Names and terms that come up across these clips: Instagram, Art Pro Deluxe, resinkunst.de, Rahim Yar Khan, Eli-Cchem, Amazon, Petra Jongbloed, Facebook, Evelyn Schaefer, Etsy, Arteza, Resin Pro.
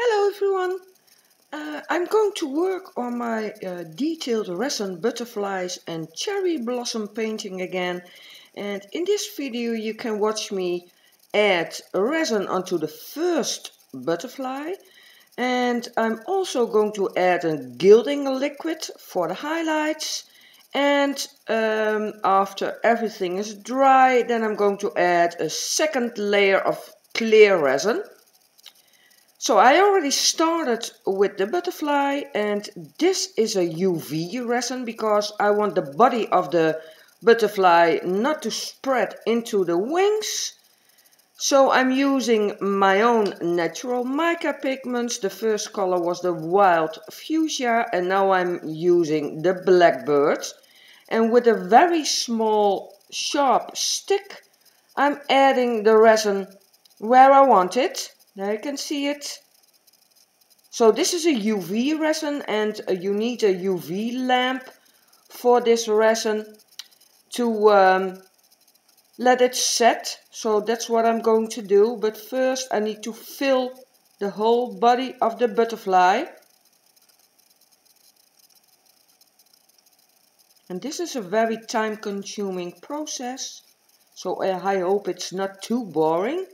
Hello everyone! I'm going to work on my detailed resin butterflies and cherry blossom painting again, and in this video you can watch me add resin onto the first butterfly, and I'm also going to add a gilding liquid for the highlights, and after everything is dry then I'm going to add a second layer of clear resin. So I already started with the butterfly, and this is a UV resin because I want the body of the butterfly not to spread into the wings. So I'm using my own natural mica pigments. The first color was the wild fuchsia, and now I'm using the blackbird. And with a very small sharp stick I'm adding the resin where I want it. Now you can see it. So this is a UV resin, and you need a UV lamp for this resin to let it set. So that's what I'm going to do. But first I need to fill the whole body of the butterfly. And this is a very time-consuming process. So I hope it's not too boring.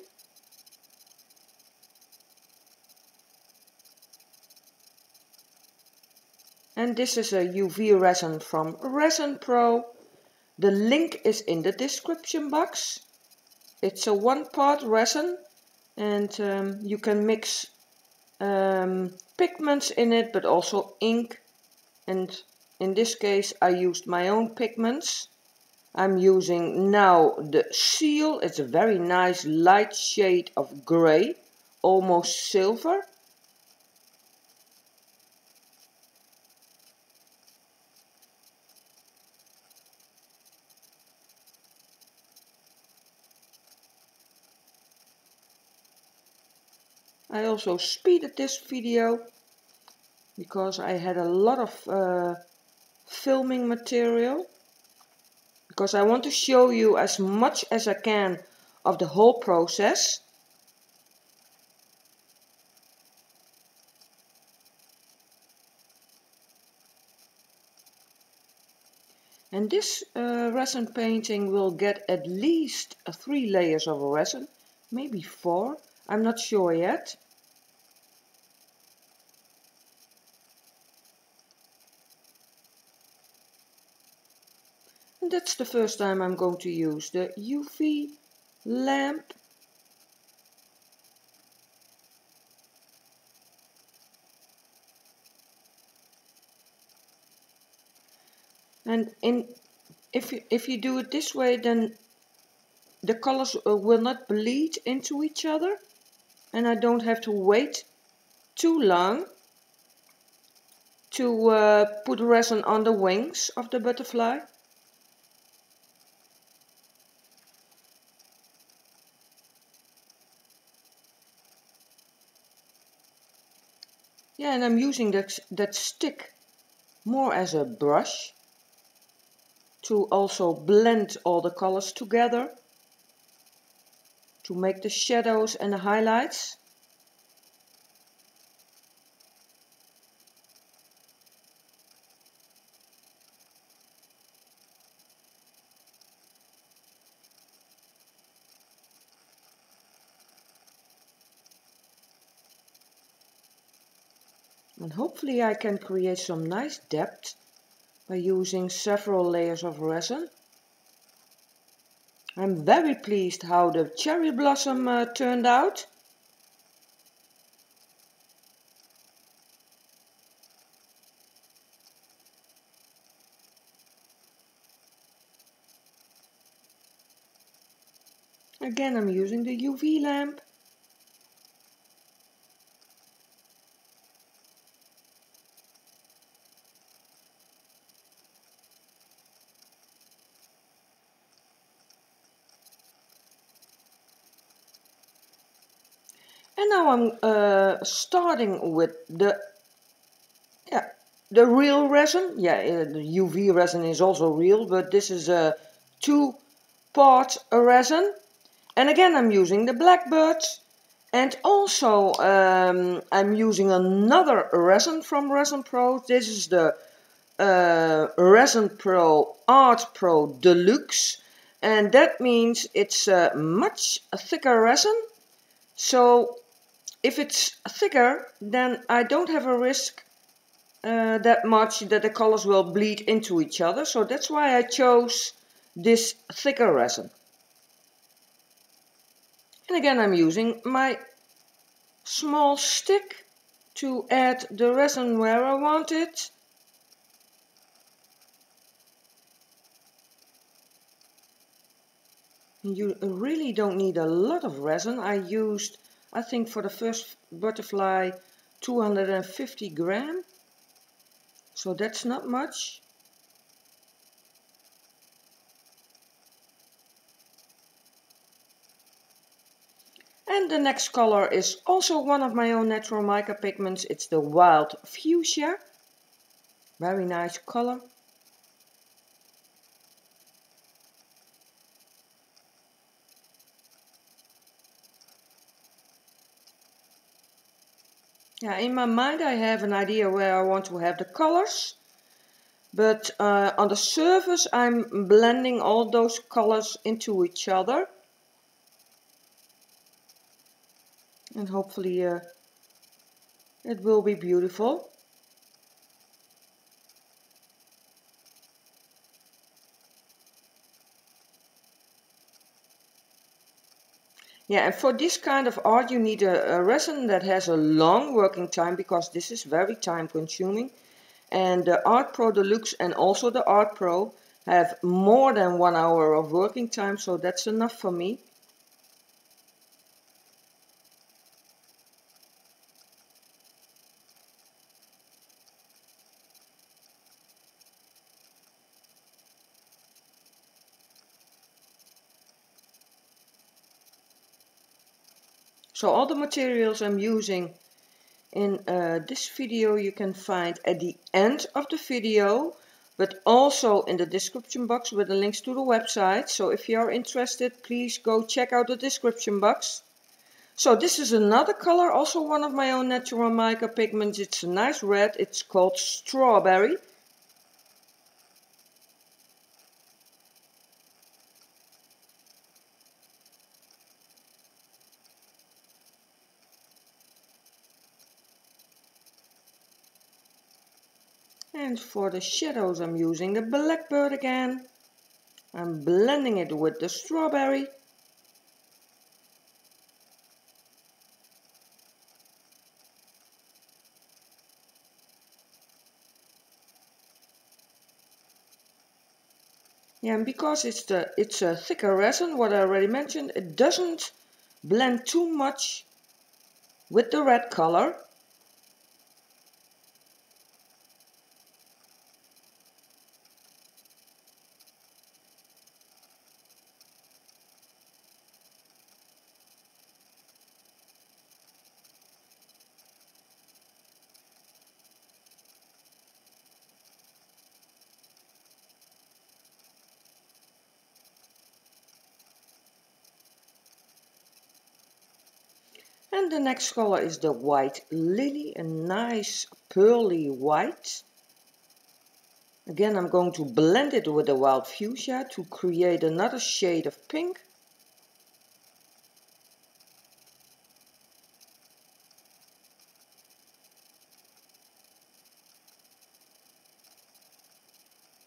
And this is a UV resin from Resin Pro. The link is in the description box. It's a one-part resin, and you can mix pigments in it, but also ink. And in this case I used my own pigments. I'm using now the seal. It's a very nice light shade of grey, almost silver. I also speeded this video because I had a lot of filming material, because I want to show you as much as I can of the whole process. And this resin painting will get at least 3 layers of resin, maybe 4, I'm not sure yet. And that's the first time I'm going to use the UV lamp. And if you do it this way, then the colors will not bleed into each other, and I don't have to wait too long to put resin on the wings of the butterfly. Yeah, and I'm using that stick more as a brush to also blend all the colors together to make the shadows and the highlights. And hopefully I can create some nice depth by using several layers of resin. I'm very pleased how the cherry blossom turned out. Again, I'm using the UV lamp. And now I'm starting with the real resin. Yeah, the UV resin is also real, but this is a 2-part resin. And again I'm using the blackbird. And also, I'm using another resin from Resin Pro. This is the Resin Pro Art Pro Deluxe. And that means it's a much thicker resin. So if it's thicker, then I don't have a risk that much that the colors will bleed into each other. So that's why I chose this thicker resin. And again, I'm using my small stick to add the resin where I want it. You really don't need a lot of resin. I used, I think for the first butterfly, 250 gram. So that's not much. And the next color is also one of my own natural mica pigments. It's the Wild Fuchsia. Very nice color. Yeah, in my mind I have an idea where I want to have the colors. But on the surface I'm blending all those colors into each other. And hopefully it will be beautiful. Yeah, and for this kind of art you need a resin that has a long working time, because this is very time consuming. And the Art Pro Deluxe and also the Art Pro have more than 1 hour of working time, so that's enough for me. So all the materials I'm using in this video you can find at the end of the video, but also in the description box with the links to the website. So if you are interested, please go check out the description box. So this is another color, also one of my own natural mica pigments. It's a nice red, it's called Strawberry. And for the shadows I'm using the Blackbird again. I'm blending it with the Strawberry. Yeah, and because it's a thicker resin, what I already mentioned, it doesn't blend too much with the red color. And the next color is the White Lily, a nice pearly white. Again, I'm going to blend it with the Wild Fuchsia to create another shade of pink.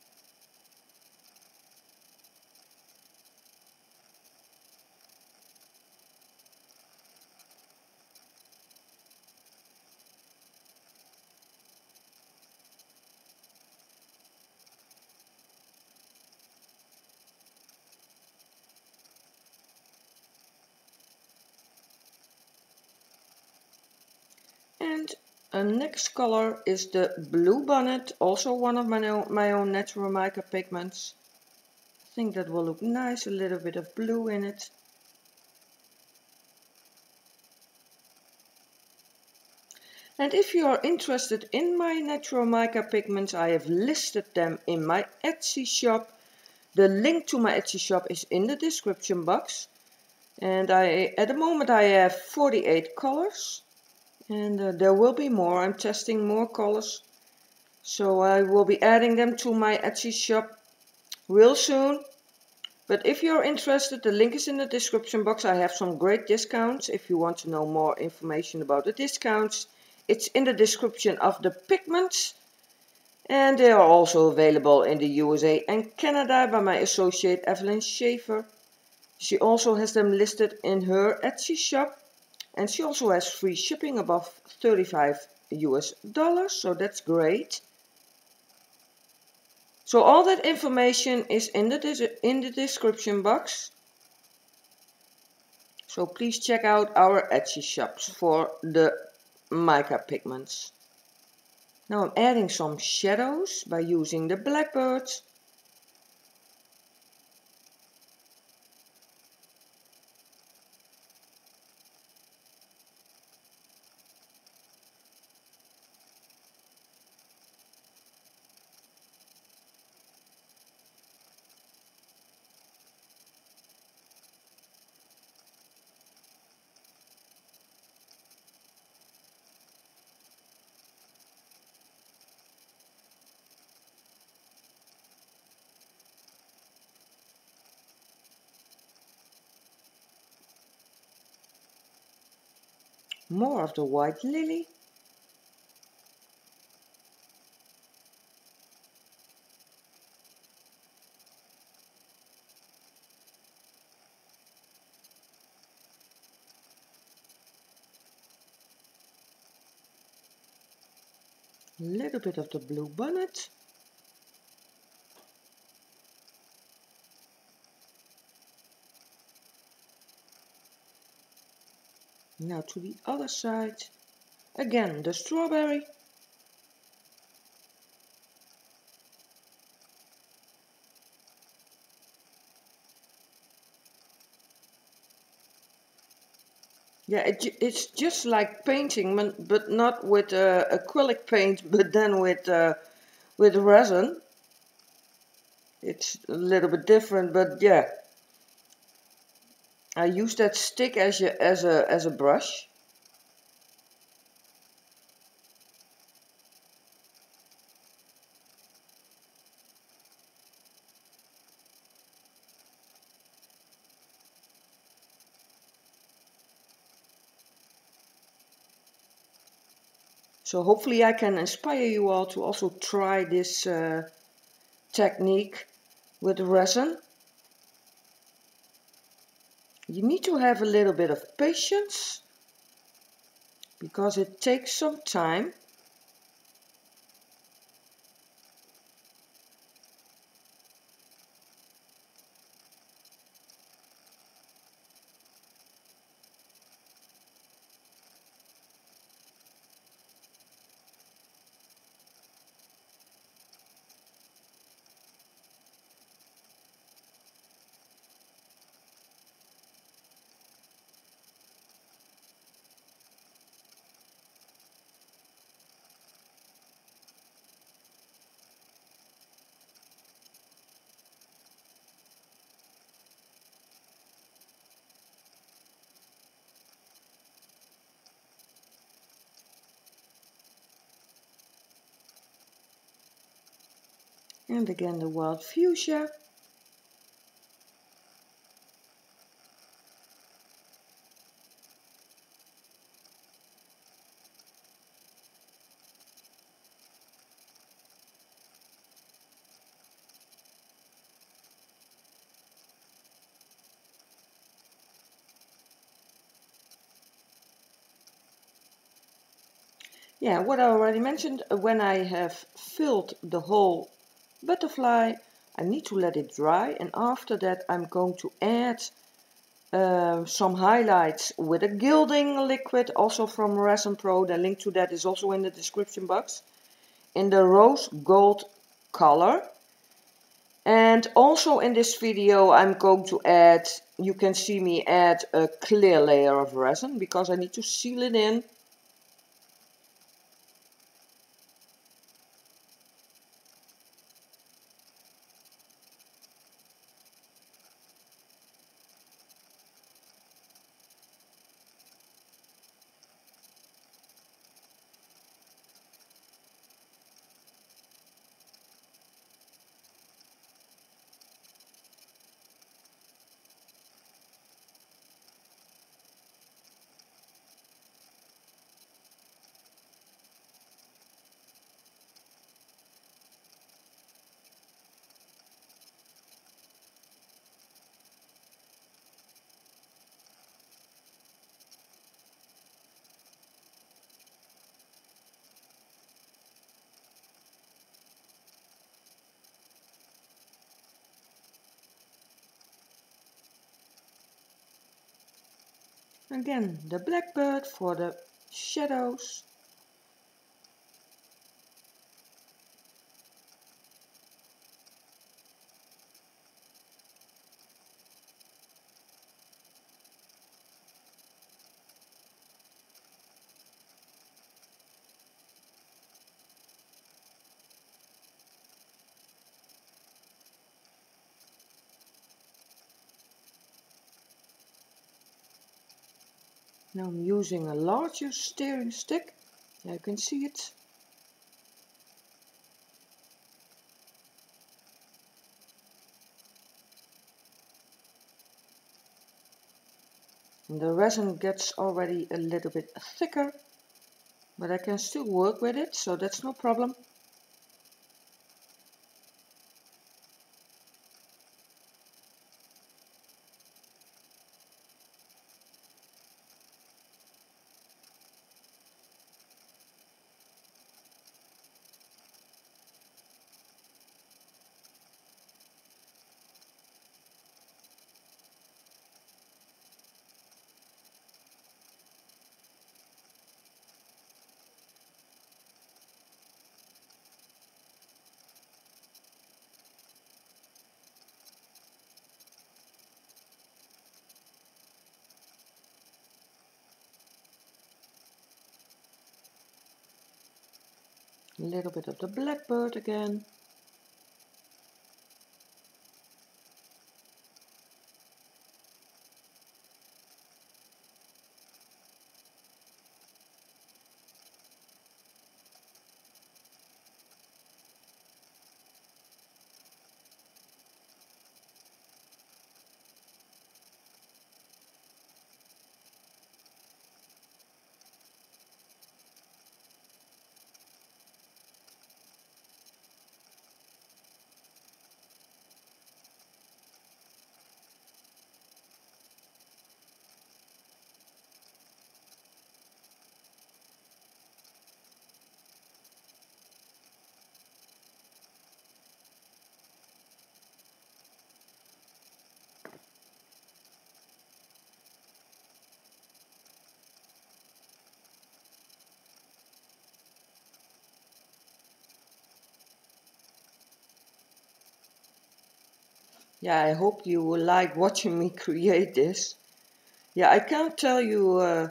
The next color is the Blue Bonnet, also one of my own natural mica pigments. I think that will look nice, a little bit of blue in it. And if you are interested in my natural mica pigments, I have listed them in my Etsy shop. The link to my Etsy shop is in the description box. And at the moment I have 48 colors, and there will be more. I'm testing more colors, so I will be adding them to my Etsy shop real soon. But if you're interested, the link is in the description box. I have some great discounts. If you want to know more information about the discounts, it's in the description of the pigments. And they are also available in the USA and Canada by my associate Evelyn Schaefer. She also has them listed in her Etsy shop. And she also has free shipping above $35, so that's great. So all that information is in the description box. So please check out our Etsy shops for the mica pigments. Now I'm adding some shadows by using the blackbird. More of the white lily. A little bit of the blue bonnet. Now to the other side, again the strawberry. Yeah, it's just like painting, but not with acrylic paint, but then with resin. It's a little bit different, but yeah. I use that stick as a brush. So hopefully I can inspire you all to also try this technique with resin. You need to have a little bit of patience, because it takes some time. And again the wild fuchsia. Yeah, what I already mentioned, when I have filled the whole butterfly, I need to let it dry, and after that I'm going to add some highlights with a gilding liquid, also from Resin Pro. The link to that is also in the description box, in the rose gold color. And also in this video I'm going to add, you can see me add a clear layer of resin, because I need to seal it in. Again, the blackbird for the shadows. Now I'm using a larger steering stick, you can see it. And the resin gets already a little bit thicker, but I can still work with it, so that's no problem. A little bit of the blackbird again. Yeah, I hope you will like watching me create this. Yeah, I can't tell you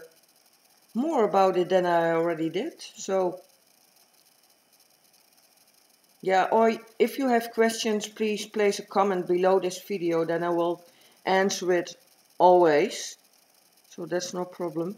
more about it than I already did. So, yeah, or if you have questions, please place a comment below this video. Then I will answer it always. So that's no problem.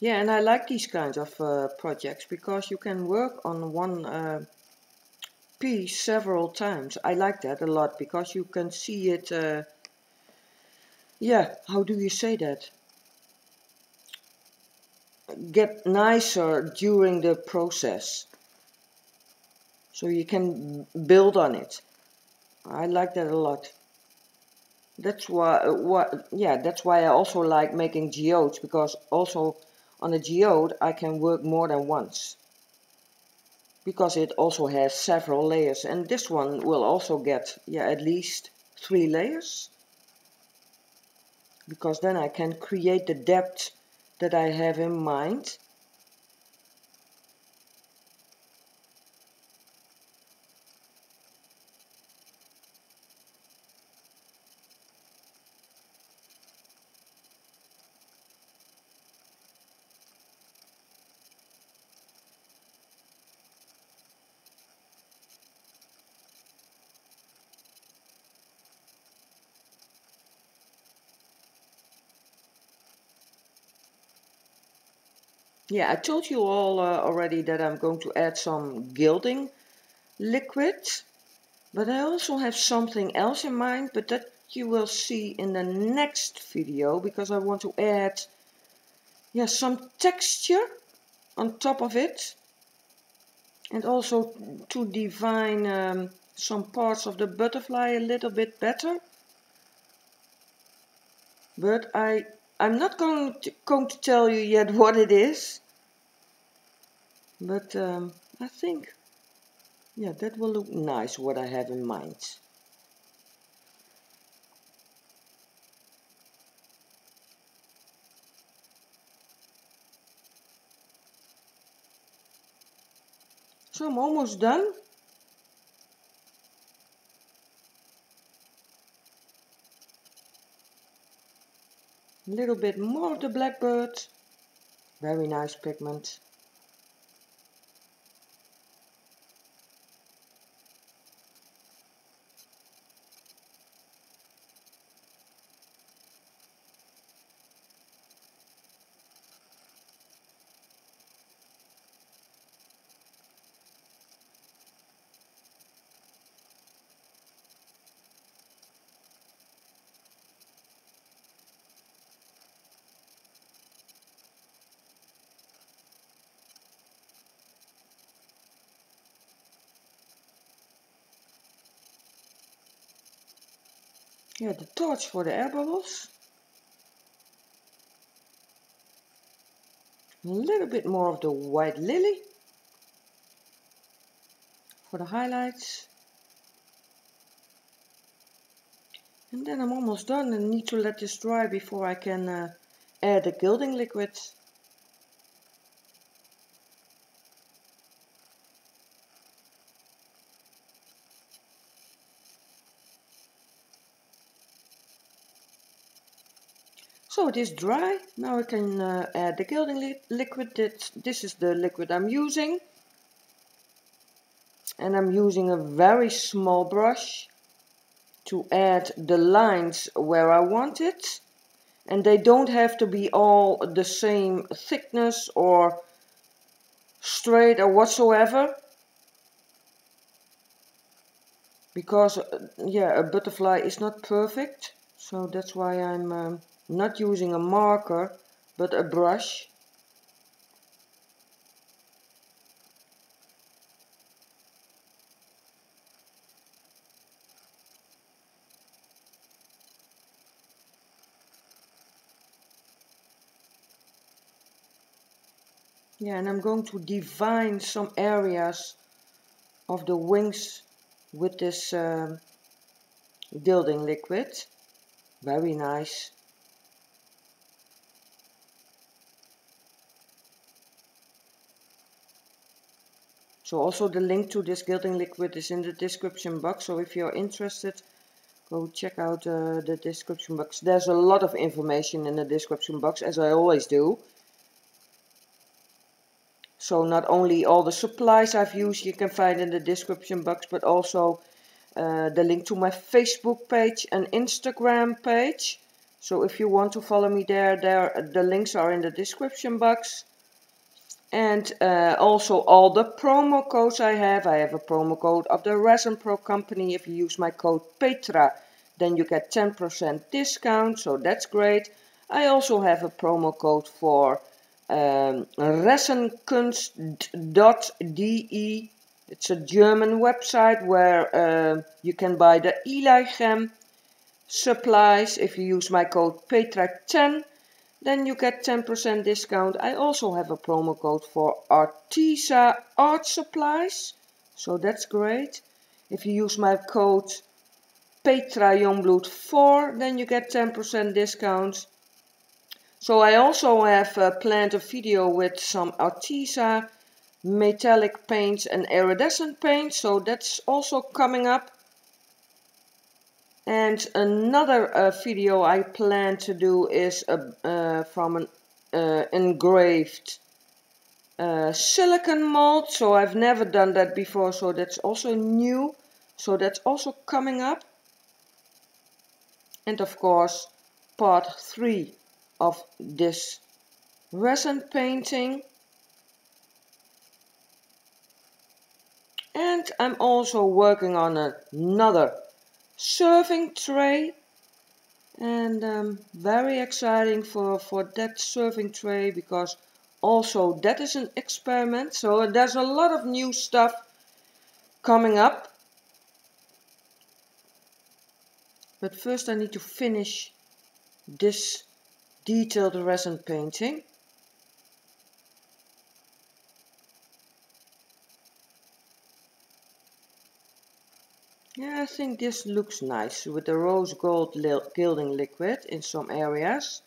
Yeah, and I like these kinds of projects because you can work on one piece several times. I like that a lot because you can see it, yeah, how do you say that? Get nicer during the process. So you can build on it. I like that a lot. That's why, yeah, that's why I also like making geodes, because also on a geode I can work more than once, because it also has several layers, and this one will also get, yeah, at least 3 layers, because then I can create the depth that I have in mind. Yeah, I told you all already that I'm going to add some gilding liquid, but I also have something else in mind, but that you will see in the next video, because I want to add some texture on top of it, and also to define some parts of the butterfly a little bit better. But I'm not going to tell you yet what it is, but I think that will look nice what I have in mind. So I'm almost done. A little bit more of the blackbird. Very nice pigment. Yeah, the torch for the air bubbles. A little bit more of the white lily for the highlights. And then I'm almost done and need to let this dry before I can add the gilding liquid. So it is dry. Now I can add the gilding liquid. This is the liquid I'm using, and I'm using a very small brush to add the lines where I want it, and they don't have to be all the same thickness or straight or whatsoever, because a butterfly is not perfect, so that's why I'm not using a marker, but a brush. Yeah, and I'm going to define some areas of the wings with this gilding liquid. Very nice. So also the link to this gilding liquid is in the description box, so if you're interested, go check out the description box. There's a lot of information in the description box, as I always do. So not only all the supplies I've used you can find in the description box, but also the link to my Facebook page and Instagram page. So if you want to follow me there, the links are in the description box. And also all the promo codes I have. I have a promo code of the Resin Pro company. If you use my code Petra, then you get 10% discount. So that's great. I also have a promo code for resinkunst.de. It's a German website where you can buy the Eli-Cchem supplies. If you use my code Petra10. Then you get 10% discount. I also have a promo code for Arteza art supplies. So that's great. If you use my code Petra Jongbloed 4, then you get 10% discount. So I also have planned a video with some Arteza metallic paints and iridescent paints. So that's also coming up. And another video I plan to do is from an engraved silicon mold. So I've never done that before, so that's also new. So that's also coming up. And of course, part 3 of this resin painting. And I'm also working on another serving tray. And I'm very excited for that serving tray, because also that is an experiment. So there's a lot of new stuff coming up. But first I need to finish this detailed resin painting. Yeah, I think this looks nice with the rose gold gilding liquid in some areas.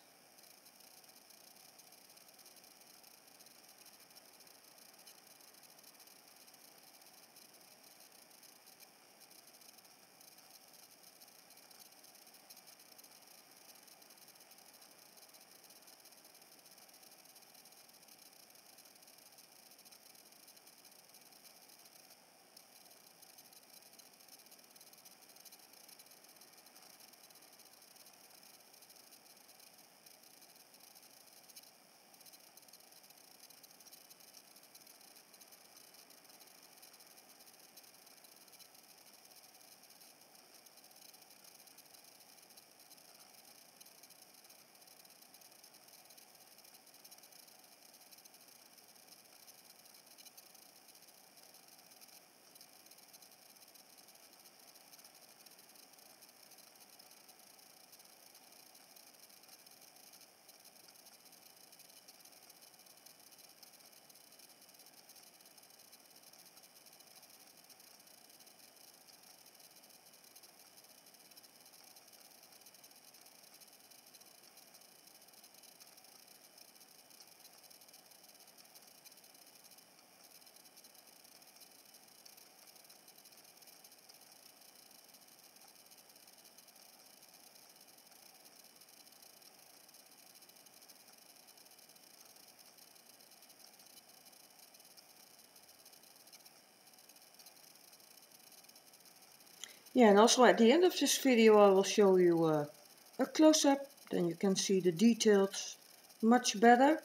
Yeah, and also at the end of this video I will show you a close-up, then you can see the details much better.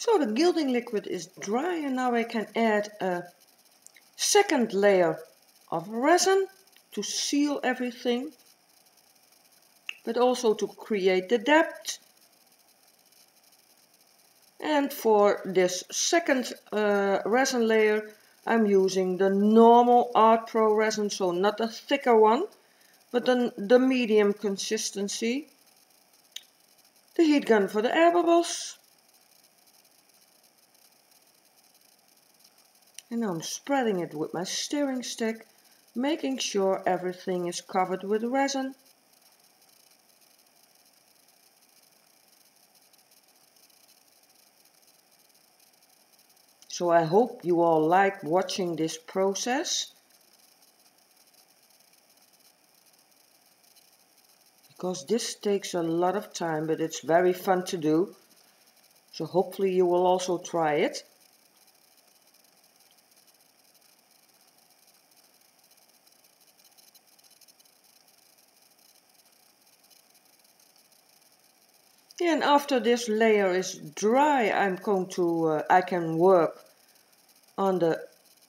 So the gilding liquid is dry, and now I can add a second layer of resin to seal everything, but also to create the depth. And for this second resin layer I'm using the normal Art Pro resin, so not a thicker one, but the medium consistency. The heat gun for the air bubbles. And now I'm spreading it with my stirring stick, making sure everything is covered with resin. So I hope you all like watching this process, because this takes a lot of time, but it's very fun to do. So hopefully you will also try it. And after this layer is dry, I'm going to I can work on the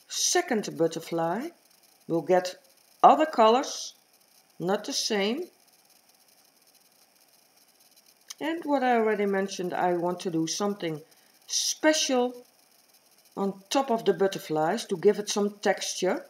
second butterfly. We'll get other colors, not the same. And what I already mentioned, I want to do something special on top of the butterflies to give it some texture.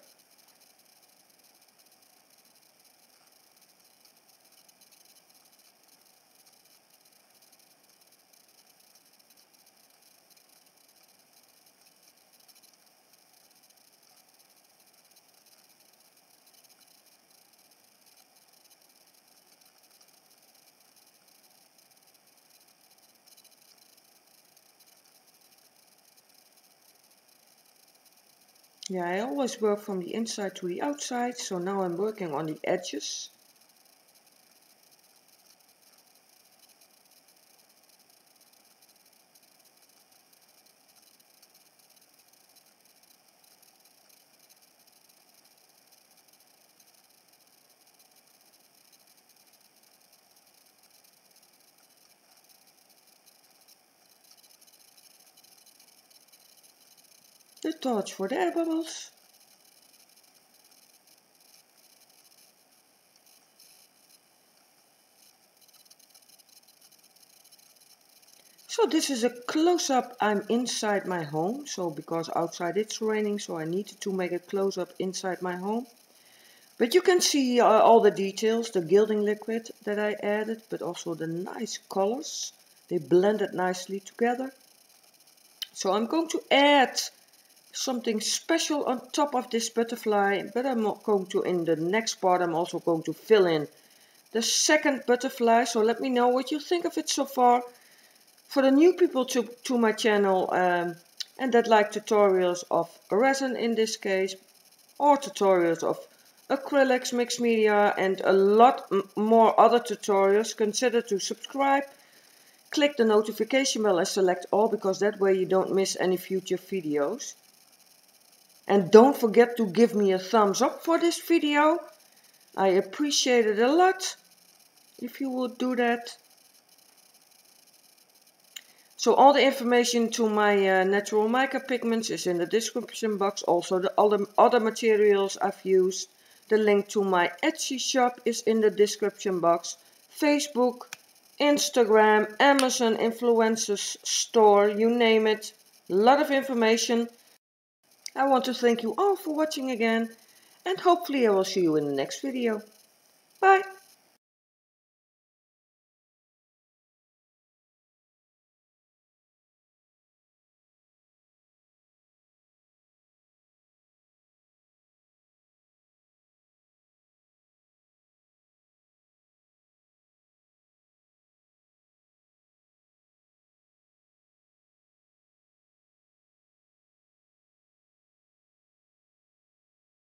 Yeah, I always work from the inside to the outside, so now I'm working on the edges. The torch for the air bubbles. So this is a close-up. I'm inside my home, so because outside it's raining, so I needed to make a close-up inside my home. But you can see all the details, the gilding liquid that I added, but also the nice colors. They blended nicely together. So I'm going to add something special on top of this butterfly, but I'm not going to, in the next part, I'm also going to fill in the second butterfly. So let me know what you think of it so far. For the new people to my channel and that like tutorials of resin in this case, or tutorials of acrylics, mixed media, and a lot more other tutorials, consider to subscribe. Click the notification bell and select all, because that way you don't miss any future videos. And don't forget to give me a thumbs up for this video. I appreciate it a lot if you would do that. So all the information to my natural mica pigments is in the description box. Also all the other materials I've used. The link to my Etsy shop is in the description box. Facebook, Instagram, Amazon, influencers store, you name it. A lot of information. I want to thank you all for watching again, and hopefully I will see you in the next video. Bye!